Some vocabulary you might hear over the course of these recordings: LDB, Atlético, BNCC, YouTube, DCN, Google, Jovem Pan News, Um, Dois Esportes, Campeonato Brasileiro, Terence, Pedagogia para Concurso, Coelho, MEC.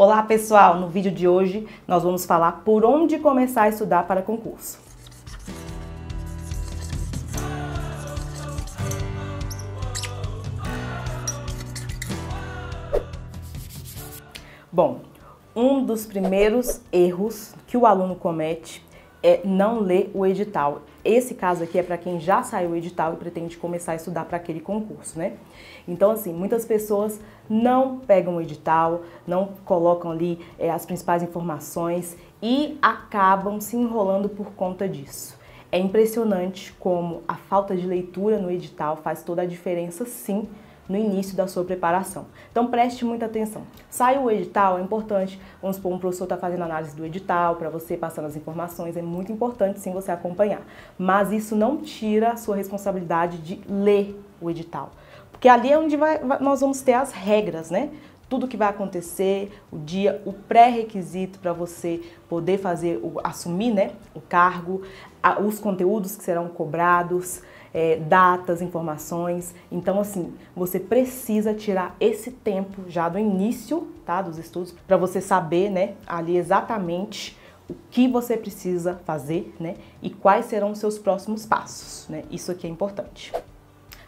Olá pessoal, no vídeo de hoje nós vamos falar por onde começar a estudar para concurso. Bom, um dos primeiros erros que o aluno comete é não ler o edital. Esse caso aqui é para quem já saiu o edital e pretende começar a estudar para aquele concurso, né? Então, assim, muitas pessoas não pegam o edital, não colocam ali as principais informações e acabam se enrolando por conta disso. É impressionante como a falta de leitura no edital faz toda a diferença, sim, no início da sua preparação. Então preste muita atenção. Sai o edital, é importante, vamos supor, um professor está fazendo análise do edital, para você passando as informações, é muito importante sim você acompanhar. Mas isso não tira a sua responsabilidade de ler o edital. Porque ali é onde nós vamos ter as regras, né? Tudo que vai acontecer, o dia, o pré-requisito para você poder fazer, assumir, né, o cargo, os conteúdos que serão cobrados, datas, informações. Então, assim, você precisa tirar esse tempo já do início, tá, dos estudos, para você saber, né, ali exatamente o que você precisa fazer, né, e quais serão os seus próximos passos, né? Isso aqui é importante.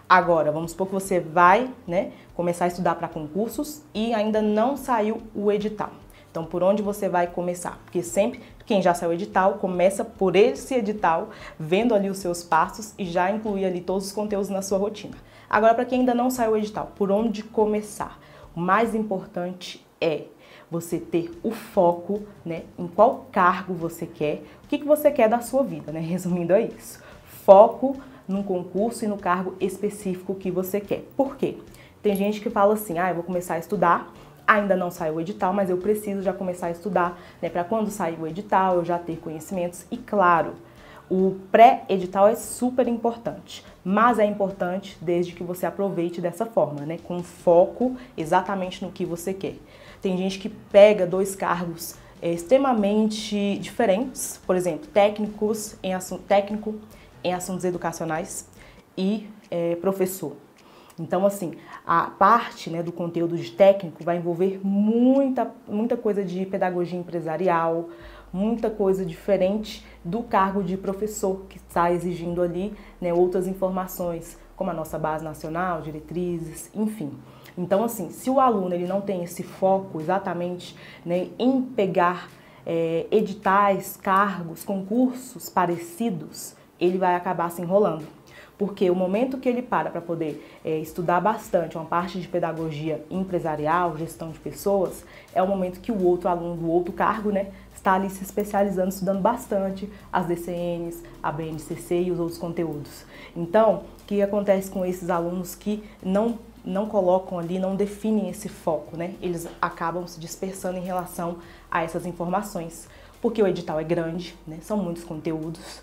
Agora, vamos supor que você vai, né, começar a estudar para concursos e ainda não saiu o edital. Então, por onde você vai começar? Porque sempre, quem já saiu o edital, começa por esse edital, vendo ali os seus passos e já incluir ali todos os conteúdos na sua rotina. Agora, para quem ainda não saiu o edital, por onde começar? O mais importante é você ter o foco, né, em qual cargo você quer, o que você quer da sua vida, né? Resumindo, é isso. Foco num concurso e no cargo específico que você quer. Por quê? Tem gente que fala assim, ah, eu vou começar a estudar, ainda não saiu o edital, mas eu preciso já começar a estudar, né, para quando sair o edital eu já ter conhecimentos. E claro, o pré-edital é super importante, mas é importante desde que você aproveite dessa forma, né, com foco exatamente no que você quer. Tem gente que pega dois cargos extremamente diferentes, por exemplo, técnico em assuntos educacionais e professor. Então, assim, a parte, né, do conteúdo de técnico vai envolver muita coisa de pedagogia empresarial, muita coisa diferente do cargo de professor, que está exigindo ali, né, outras informações, como a nossa base nacional, diretrizes, enfim. Então, assim, se o aluno ele não tem esse foco exatamente, né, em pegar editais, cargos, concursos parecidos, ele vai acabar se enrolando. Porque o momento que ele para poder estudar bastante uma parte de pedagogia empresarial, gestão de pessoas, é o momento que o outro aluno do outro cargo, né, está ali se especializando, estudando bastante as DCNs, a BNCC e os outros conteúdos. Então, o que acontece com esses alunos que não colocam ali, não definem esse foco, né? Eles acabam se dispersando em relação a essas informações, porque o edital é grande, né? São muitos conteúdos.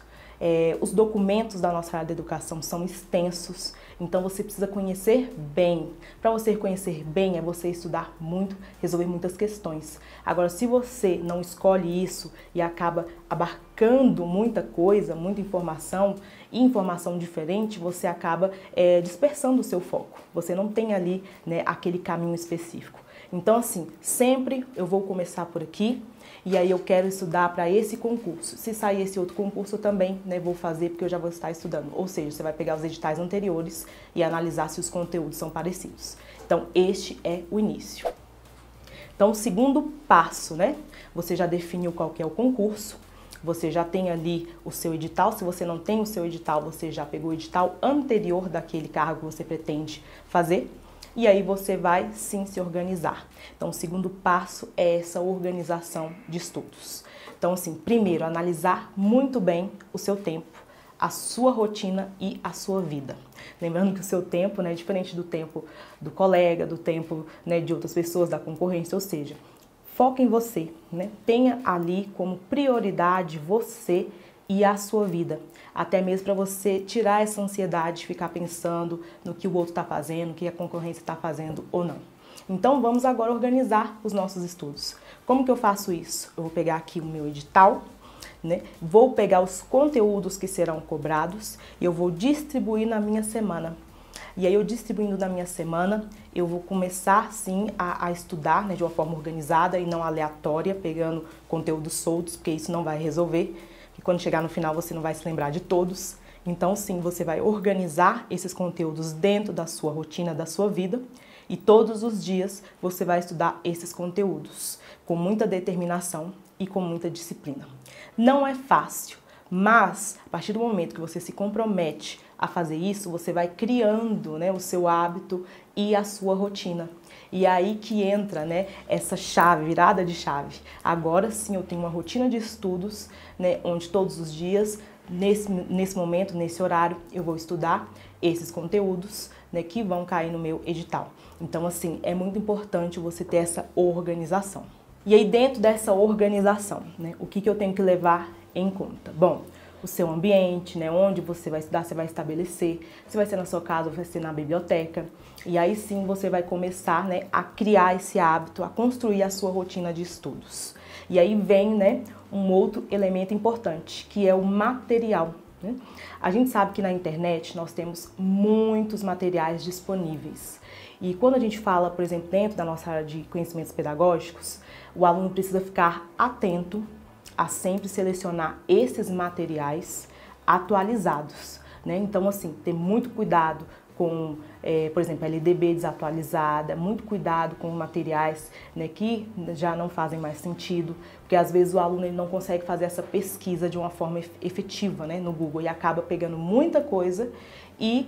Os documentos da nossa área da educação são extensos, então você precisa conhecer bem. Para você conhecer bem é você estudar muito, resolver muitas questões. Agora, se você não escolhe isso e acaba abarcando muita coisa, muita informação e informação diferente, você acaba dispersando o seu foco. Você não tem ali, né, aquele caminho específico. Então, assim, sempre eu vou começar por aqui e aí eu quero estudar para esse concurso. Se sair esse outro concurso, eu também, né, vou fazer, porque eu já vou estar estudando. Ou seja, você vai pegar os editais anteriores e analisar se os conteúdos são parecidos. Então, este é o início. Então, o segundo passo, né? Você já definiu qual que é o concurso, você já tem ali o seu edital. Se você não tem o seu edital, você já pegou o edital anterior daquele cargo que você pretende fazer. E aí você vai, sim, se organizar. Então, o segundo passo é essa organização de estudos. Então, assim, primeiro, analisar muito bem o seu tempo, a sua rotina e a sua vida. Lembrando que o seu tempo, né, é diferente do tempo do colega, do tempo, né, de outras pessoas, da concorrência, ou seja, foca em você, né? Tenha ali como prioridade você e a sua vida, até mesmo para você tirar essa ansiedade de ficar pensando no que o outro está fazendo, o que a concorrência está fazendo ou não. Então vamos agora organizar os nossos estudos. Como que eu faço isso? Eu vou pegar aqui o meu edital, né? Vou pegar os conteúdos que serão cobrados e eu vou distribuir na minha semana. E aí eu distribuindo na minha semana, eu vou começar sim a estudar, né, de uma forma organizada e não aleatória, pegando conteúdos soltos, porque isso não vai resolver. E quando chegar no final você não vai se lembrar de todos. Então sim, você vai organizar esses conteúdos dentro da sua rotina, da sua vida. E todos os dias você vai estudar esses conteúdos com muita determinação e com muita disciplina. Não é fácil, mas a partir do momento que você se compromete a fazer isso, você vai criando, né, o seu hábito e a sua rotina. E aí que entra, né, essa chave, virada de chave. Agora sim eu tenho uma rotina de estudos, né, onde todos os dias, nesse momento, nesse horário, eu vou estudar esses conteúdos, né, que vão cair no meu edital. Então assim, é muito importante você ter essa organização. E aí dentro dessa organização, né, o que eu tenho que levar em conta? Bom, o seu ambiente, né, onde você vai estudar, você vai estabelecer, se vai ser na sua casa ou vai ser na biblioteca. E aí sim você vai começar, né, a criar esse hábito, a construir a sua rotina de estudos. E aí vem, né, um outro elemento importante, que é o material. A gente sabe que na internet nós temos muitos materiais disponíveis. E quando a gente fala, por exemplo, dentro da nossa área de conhecimentos pedagógicos, o aluno precisa ficar atento a sempre selecionar esses materiais atualizados, né? Então, assim, ter muito cuidado com, por exemplo, LDB desatualizada, muito cuidado com materiais, né, que já não fazem mais sentido, porque às vezes o aluno ele não consegue fazer essa pesquisa de uma forma efetiva, né, no Google, e acaba pegando muita coisa e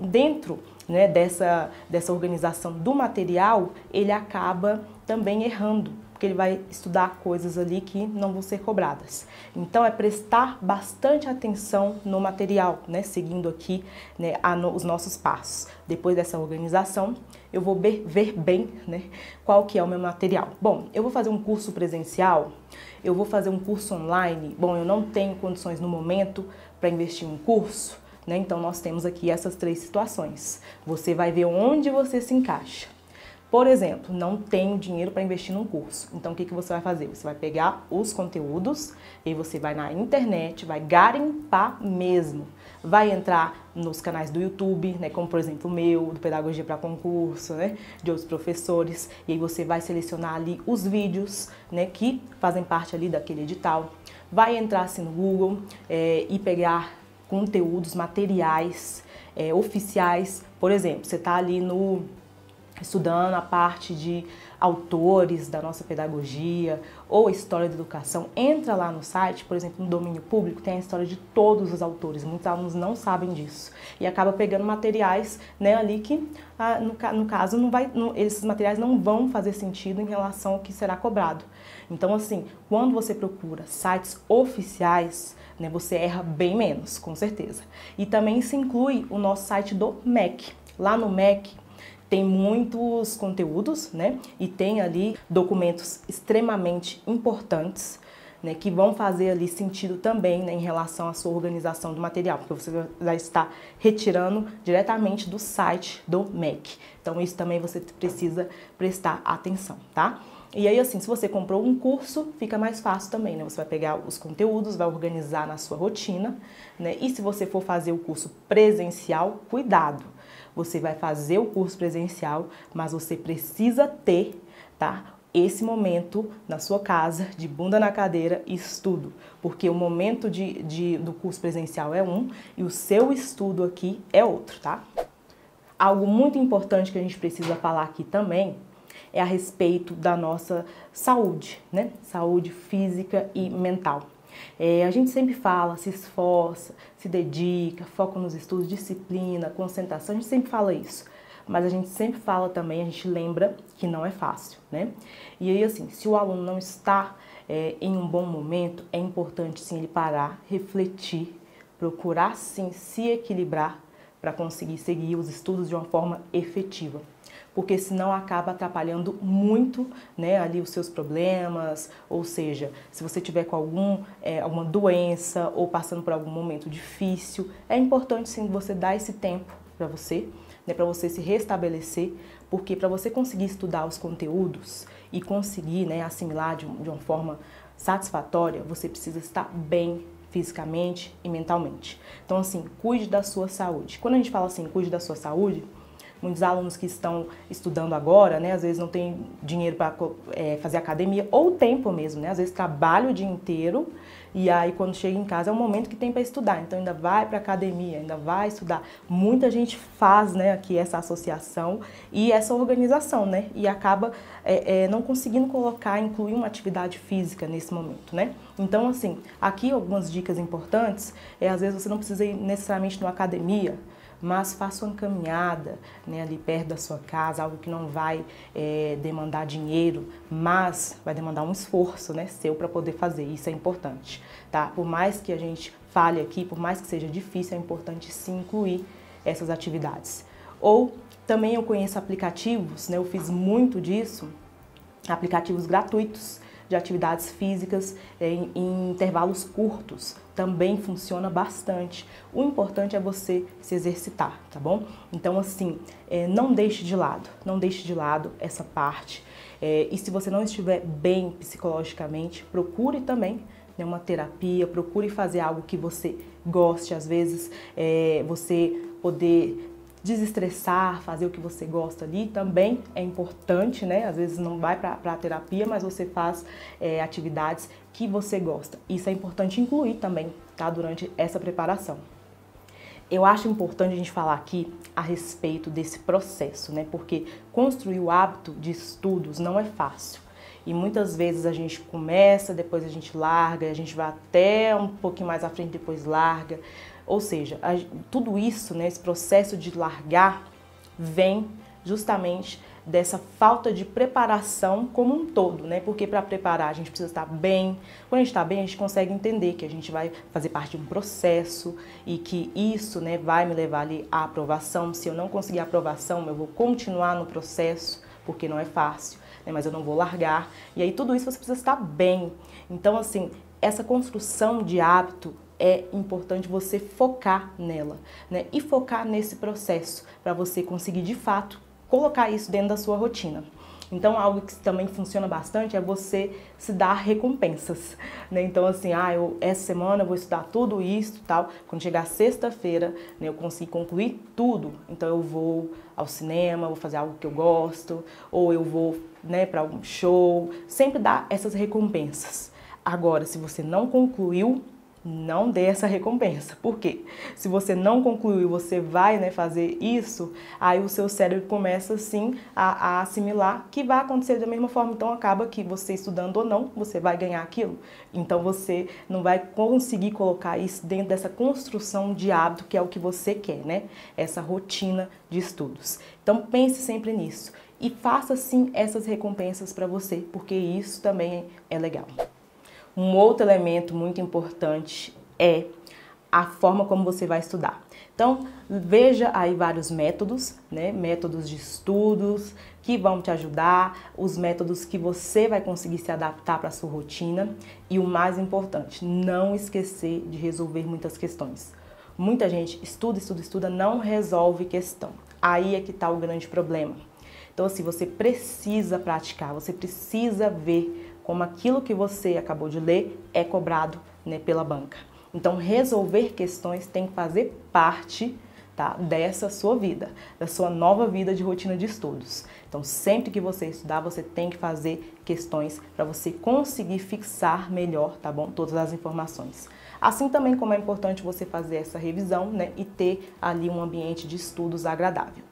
dentro, né, dessa organização do material, ele acaba também errando, porque ele vai estudar coisas ali que não vão ser cobradas. Então é prestar bastante atenção no material, né, seguindo aqui, né, os nossos passos. Depois dessa organização, eu vou ver bem, né, qual que é o meu material. Bom, eu vou fazer um curso presencial, eu vou fazer um curso online. Bom, eu não tenho condições no momento para investir em um curso, né, então nós temos aqui essas três situações. Você vai ver onde você se encaixa. Por exemplo, não tenho dinheiro para investir num curso. Então, o que você vai fazer? Você vai pegar os conteúdos e você vai na internet, vai garimpar mesmo. Vai entrar nos canais do YouTube, né, como por exemplo o meu, do Pedagogia para Concurso, né, de outros professores. E aí você vai selecionar ali os vídeos, né, que fazem parte ali daquele edital. Vai entrar assim no Google e pegar conteúdos, materiais oficiais. Por exemplo, você está ali no... estudando a parte de autores da nossa pedagogia ou história da educação, entra lá no site, por exemplo, no domínio público, tem a história de todos os autores, muitos alunos não sabem disso, e acaba pegando materiais, né, ali que, no caso, esses materiais não vão fazer sentido em relação ao que será cobrado. Então, assim, quando você procura sites oficiais, né, você erra bem menos, com certeza. E também se inclui o nosso site do MEC. Lá no MEC, tem muitos conteúdos, né? E tem ali documentos extremamente importantes, né, que vão fazer ali sentido também, né, em relação à sua organização do material, porque você vai estar retirando diretamente do site do MEC. Então isso também você precisa prestar atenção, tá? E aí assim, se você comprou um curso, fica mais fácil também, né? Você vai pegar os conteúdos, vai organizar na sua rotina, né? E se você for fazer o curso presencial, cuidado! Você vai fazer o curso presencial, mas você precisa ter, tá, esse momento na sua casa, de bunda na cadeira, estudo. Porque o momento do curso presencial é um e o seu estudo aqui é outro, tá? Algo muito importante que a gente precisa falar aqui também é a respeito da nossa saúde, né? Saúde física e mental. A gente sempre fala, se esforça, se dedica, foca nos estudos, disciplina, concentração, a gente sempre fala isso. Mas a gente sempre fala também, a gente lembra que não é fácil, né? E aí assim, se o aluno não está em um bom momento, é importante sim ele parar, refletir, procurar sim se equilibrar para conseguir seguir os estudos de uma forma efetiva. Porque senão acaba atrapalhando muito, né, ali os seus problemas, ou seja, se você tiver com alguma doença ou passando por algum momento difícil, é importante sim você dar esse tempo para você, né, para você se restabelecer, porque para você conseguir estudar os conteúdos e conseguir, né, assimilar de uma forma satisfatória, você precisa estar bem fisicamente e mentalmente. Então, assim, cuide da sua saúde. Quando a gente fala assim, cuide da sua saúde, muitos alunos que estão estudando agora, né, às vezes não tem dinheiro para fazer academia, ou tempo mesmo, né, às vezes trabalha o dia inteiro e aí quando chega em casa é o momento que tem para estudar, então ainda vai para academia, ainda vai estudar. Muita gente faz, né, aqui essa associação e essa organização, né, e acaba não conseguindo incluir uma atividade física nesse momento, né. Então, assim, aqui algumas dicas importantes, às vezes você não precisa ir necessariamente numa academia, mas faça uma caminhada, né, ali perto da sua casa, algo que não vai demandar dinheiro, mas vai demandar um esforço, né, seu para poder fazer. Isso é importante, tá? Por mais que a gente fale aqui, por mais que seja difícil, é importante se incluir essas atividades. Ou também eu conheço aplicativos, né, eu fiz muito disso, aplicativos gratuitos de atividades físicas em intervalos curtos. Também funciona bastante. O importante é você se exercitar, tá bom? Então, assim, não deixe de lado, não deixe de lado essa parte. E se você não estiver bem psicologicamente, procure também, né, uma terapia, procure fazer algo que você goste. Às vezes, você poder desestressar, fazer o que você gosta ali também é importante, né? Às vezes não vai para a terapia, mas você faz atividades que você gosta. Isso é importante incluir também, tá? Durante essa preparação. Eu acho importante a gente falar aqui a respeito desse processo, né? Porque construir o hábito de estudos não é fácil. E muitas vezes a gente começa, depois a gente larga, a gente vai até um pouquinho mais à frente, depois larga. Ou seja, tudo isso, né, esse processo de largar, vem justamente dessa falta de preparação como um todo, né? Porque para preparar a gente precisa estar bem. Quando a gente está bem, a gente consegue entender que a gente vai fazer parte de um processo e que isso, né, vai me levar ali à aprovação. Se eu não conseguir a aprovação, eu vou continuar no processo, porque não é fácil, né? Mas eu não vou largar. E aí tudo isso você precisa estar bem. Então, assim, essa construção de hábito é importante você focar nela, né? E focar nesse processo para você conseguir, de fato, colocar isso dentro da sua rotina. Então, algo que também funciona bastante é você se dar recompensas, né? Então, assim, essa semana eu vou estudar tudo isso, tal. Quando chegar sexta-feira, né, eu consigo concluir tudo. Então, eu vou ao cinema, vou fazer algo que eu gosto, ou eu vou, né, para algum show. Sempre dá essas recompensas. Agora, se você não concluiu, não dê essa recompensa, porque se você não concluiu e você vai, né, fazer isso, aí o seu cérebro começa, assim, a assimilar que vai acontecer da mesma forma. Então, acaba que você estudando ou não, você vai ganhar aquilo. Então, você não vai conseguir colocar isso dentro dessa construção de hábito, que é o que você quer, né? Essa rotina de estudos. Então, pense sempre nisso e faça, sim, essas recompensas para você, porque isso também é legal. Um outro elemento muito importante é a forma como você vai estudar. Então, veja aí vários métodos, né? Métodos de estudos que vão te ajudar, os métodos que você vai conseguir se adaptar para a sua rotina. E o mais importante, não esquecer de resolver muitas questões. Muita gente estuda, estuda, estuda, não resolve questão. Aí é que está o grande problema. Então, assim, você precisa praticar, você precisa ver como aquilo que você acabou de ler é cobrado, né, pela banca. Então, resolver questões tem que fazer parte, tá, dessa sua vida, da sua nova vida de rotina de estudos. Então, sempre que você estudar, você tem que fazer questões para você conseguir fixar melhor, tá bom, todas as informações. Assim também como é importante você fazer essa revisão, né, e ter ali um ambiente de estudos agradável.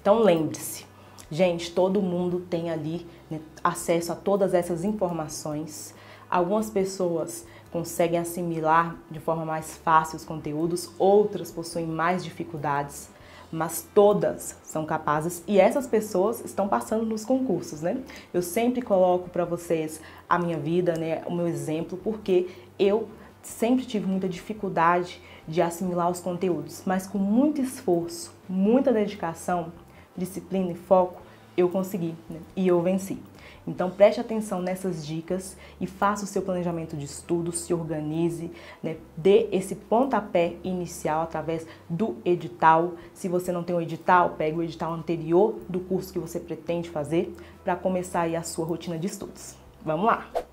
Então, lembre-se. Gente, todo mundo tem ali, né, acesso a todas essas informações. Algumas pessoas conseguem assimilar de forma mais fácil os conteúdos, outras possuem mais dificuldades, mas todas são capazes e essas pessoas estão passando nos concursos, né? Eu sempre coloco para vocês a minha vida, né, o meu exemplo, porque eu sempre tive muita dificuldade de assimilar os conteúdos, mas com muito esforço, muita dedicação, disciplina e foco, eu consegui, né? E eu venci. Então, preste atenção nessas dicas e faça o seu planejamento de estudos, se organize, né? Dê esse pontapé inicial através do edital. Se você não tem um edital, pegue o edital anterior do curso que você pretende fazer para começar aí a sua rotina de estudos. Vamos lá!